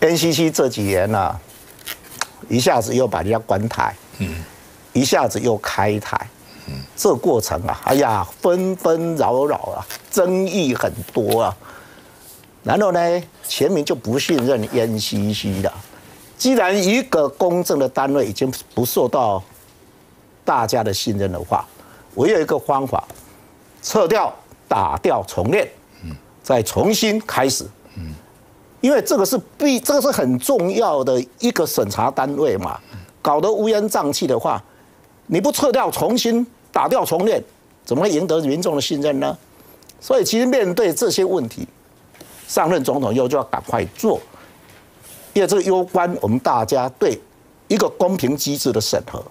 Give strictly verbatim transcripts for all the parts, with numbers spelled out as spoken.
N C C 这几年啊，一下子又把人家关台，嗯，一下子又开台，嗯，这过程啊，哎呀，纷纷扰扰啊，争议很多啊。然后呢，全民就不信任 N C C 了。既然一个公正的单位已经不受到大家的信任的话，我有一个方法，撤掉、打掉、重练，嗯，再重新开始，嗯。 因为这个是必，这个是很重要的一个审查单位嘛，搞得乌烟瘴气的话，你不撤掉、重新打掉、重练，怎么会赢得民众的信任呢？所以，其实面对这些问题，上任总统又就要赶快做，因为这攸关我们大家对一个公平机制的审核，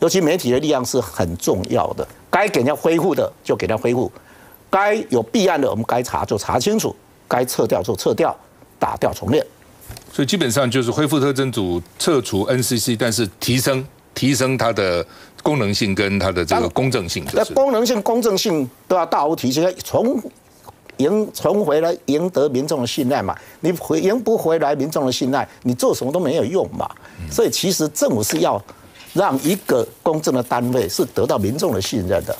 尤其媒体的力量是很重要的。该给人家恢复的就给人家恢复，该有弊案的我们该查就查清楚。 该撤掉就撤掉，打掉重练，所以基本上就是恢复特侦组，撤除 N C C， 但是提升提升它的功能性跟它的这个公正性、就是。那功能性、公正性都要大幅提升，重赢重回来赢得民众的信赖嘛。你回赢不回来民众的信赖，你做什么都没有用嘛。所以其实政府是要让一个公正的单位是得到民众的信任的。